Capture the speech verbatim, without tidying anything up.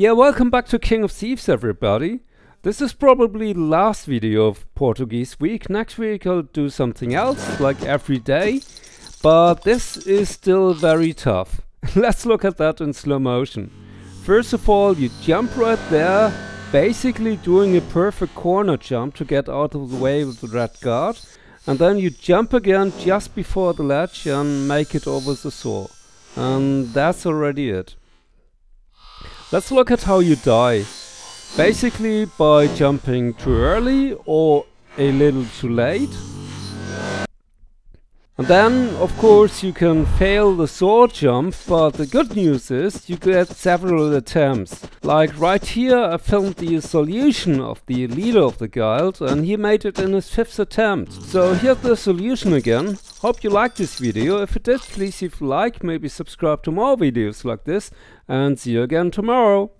Yeah, welcome back to King of Thieves, everybody. This is probably the last video of Portuguese week. Next week I'll do something else, like every day. But this is still very tough. Let's look at that in slow motion. First of all, you jump right there, basically doing a perfect corner jump to get out of the way with the red guard. And then you jump again just before the ledge and make it over the saw. And that's already it. Let's look at how you die. Basically by jumping too early or a little too late. And then of course you can fail the sword jump, but the good news is you get several attempts. Like right here I filmed the solution of the leader of the guild and he made it in his fifth attempt. So here's the solution again. Hope you liked this video. If you did, please leave a like, maybe subscribe to more videos like this, and see you again tomorrow.